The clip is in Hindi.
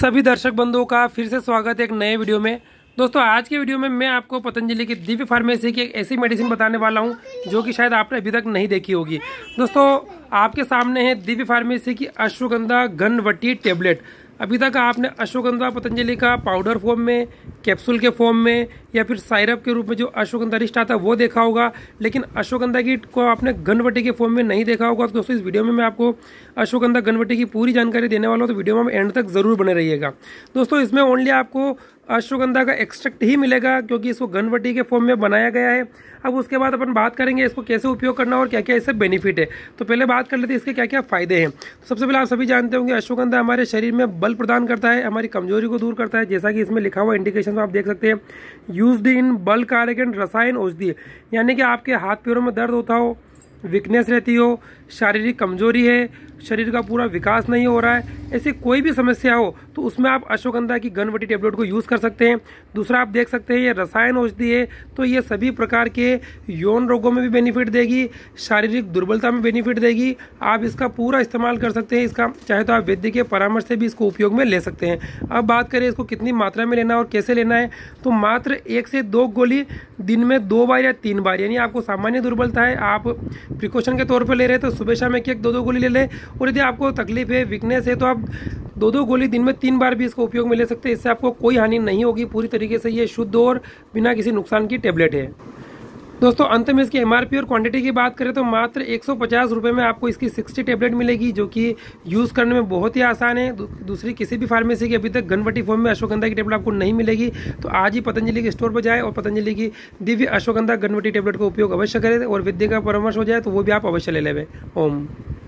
सभी दर्शक बंधुओं का फिर से स्वागत है एक नए वीडियो में। दोस्तों आज के वीडियो में मैं आपको पतंजलि की दिव्य फार्मेसी की एक ऐसी मेडिसिन बताने वाला हूं जो कि शायद आपने अभी तक नहीं देखी होगी। दोस्तों आपके सामने है दिव्य फार्मेसी की अश्वगंधा घनवटी टेबलेट। अभी तक आपने अश्वगंधा पतंजलि का पाउडर फॉर्म में, कैप्सूल के फॉर्म में या फिर साइरप के रूप में जो अश्वगंधारिष्ट आता है वो देखा होगा, लेकिन अश्वगंधा की को आपने घनवटी के फॉर्म में नहीं देखा होगा। तो दोस्तों इस वीडियो में मैं आपको अश्वगंधा घनवटी की पूरी जानकारी देने वाला हूँ, तो वीडियो में आप एंड तक ज़रूर बने रहिएगा। दोस्तों इसमें ओनली आपको अश्वगंधा का एक्सट्रैक्ट ही मिलेगा क्योंकि इसको घनवटी के फॉर्म में बनाया गया है। अब उसके बाद अपन बात करेंगे इसको कैसे उपयोग करना और क्या क्या इससे बेनिफिट है। तो पहले बात कर लेते हैं इसके क्या क्या फ़ायदे हैं। सबसे पहले आप सभी जानते होंगे अश्वगंधा हमारे शरीर में बल प्रदान करता है, हमारी कमजोरी को दूर करता है, जैसा कि इसमें लिखा हुआ इंडिकेशन में आप देख सकते हैं। यूज्ड इन बल्क आर्गेन रसायन औषधि, यानी कि आपके हाथ पैरों में दर्द होता हो, वीकनेस रहती हो, शारीरिक कमजोरी है, शरीर का पूरा विकास नहीं हो रहा है, ऐसी कोई भी समस्या हो तो उसमें आप अश्वगंधा की घनवटी टेबलेट को यूज़ कर सकते हैं। दूसरा आप देख सकते हैं ये रसायन औषधि है, तो ये सभी प्रकार के यौन रोगों में भी बेनिफिट देगी, शारीरिक दुर्बलता में बेनिफिट देगी। आप इसका पूरा इस्तेमाल कर सकते हैं, इसका चाहे तो आप वैद्य के परामर्श से भी इसको उपयोग में ले सकते हैं। अब बात करें इसको कितनी मात्रा में लेना है और कैसे लेना है, तो मात्र 1 से 2 गोली दिन में 2 बार या 3 बार, यानी आपको सामान्य दुर्बलता है आप प्रिकॉशन के तौर पर ले रहे हैं तो सुबह शाम एक 2-2 गोली ले लें, और यदि आपको तकलीफ है, वीकनेस है तो आप 2-2 गोली दिन में 3 बार भी इसको उपयोग में ले सकते हैं। इससे आपको कोई हानि नहीं होगी, पूरी तरीके से ये शुद्ध और बिना किसी नुकसान की टेबलेट है। दोस्तों अंत में इसकी MRP और क्वांटिटी की बात करें तो मात्र 150 रुपये में आपको इसकी 60 टेबलेट मिलेगी, जो कि यूज़ करने में बहुत ही आसान है। दूसरी किसी भी फार्मेसी की अभी तक घनवटी फॉर्म में अश्वगंधा की टेबलेट आपको नहीं मिलेगी। तो आज ही पतंजलि के स्टोर पर जाए और पतंजलि की दिव्य अश्वगंधा घनवटी टेबलेट का उपयोग अवश्य करें, और वैद्य का परामर्श हो जाए तो वो भी आप अवश्य ले लें। ओम।